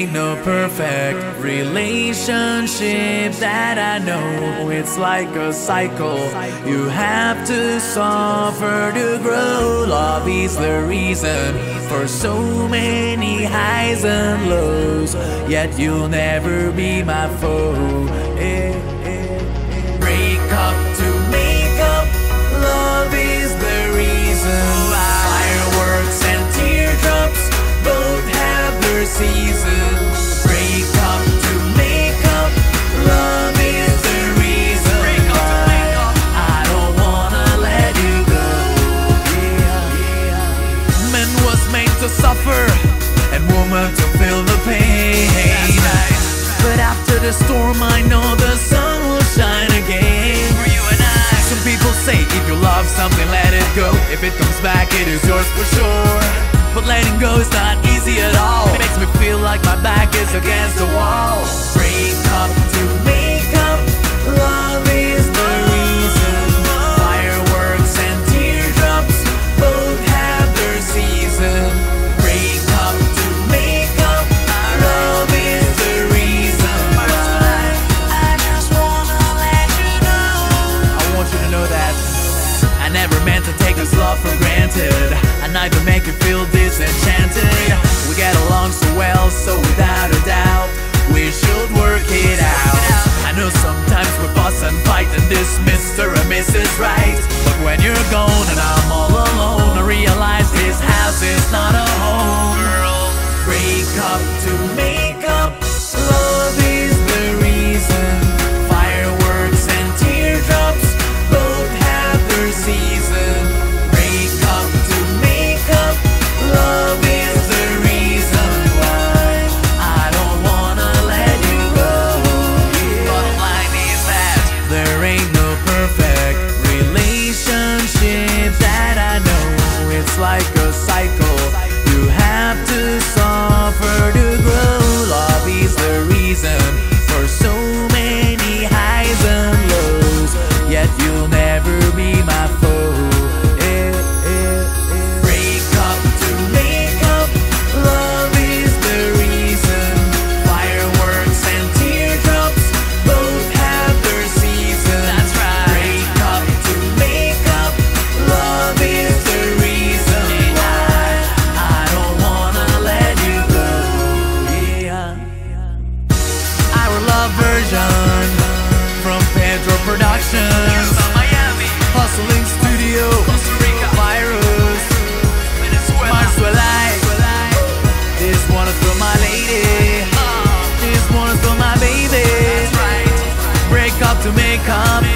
ain't no perfect relationship that I know. It's like a cycle, you have to suffer to grow. Love is the reason for so many highs and lows, yet you'll never be my foe. Break up to make up, love is the reason. Fireworks and teardrops both have their season. Break up to make up, love is the reason. I don't wanna let you go. Man was made to suffer and woman to feel the pain. But after the storm, I know the sun will shine again. For you and I. Some people say if you love something, let it go. If it comes back, it is yours for sure. But letting go is not easy at all. It makes me feel like my back is against the wall. Break up to make up, love is the reason. Fireworks and teardrops both have their season. Break up to make up, love is the reason. I just wanna let you know. I want you to know that I never meant to take this love for granted. I neither make you feel disenchanted. We get along so well, so without a doubt, we should work it out. I know sometimes we fuss and fight and this Mr. and Mrs. Right, but when you're gone and I'm all alone, I realize this house is not a home. Girl, break up to make up, love is the reason. Fireworks and teardrops both have their season. Like a cycle, you have to suffer to grow. Love is the reason for so many highs and lows, yet you'll never be my foe. Break up to make up, love is the reason. Fireworks and teardrops both have their season. That's right. Break up to make up, love is the reason. From Pedro Productions, Hustling Studio, Virus, Venezuela. This one is for my lady, this one is for my baby. Break up to make up.